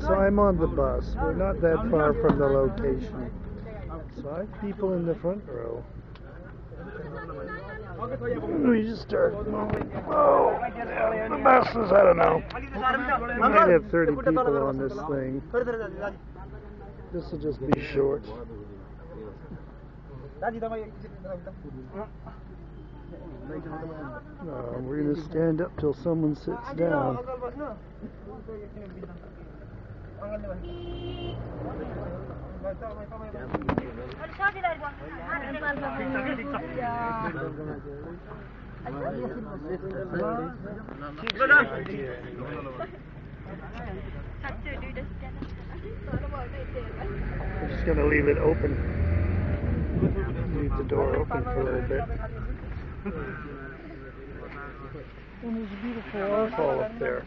So I'm on the bus. We're not that far from the location. So I have people in the front row. We just started moving. Oh, yeah, the bus is, I don't know. We might have 30 people on this thing. This will just be short. No, we're going to stand up till someone sits down. I'm just going to leave it open. Leave the door open for a little bit. And there's a beautiful waterfall up there.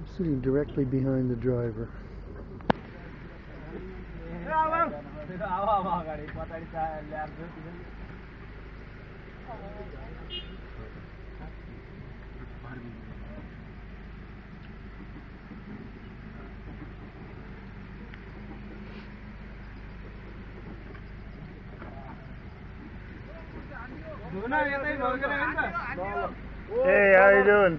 I'm sitting directly behind the driver. Hey, how you doing?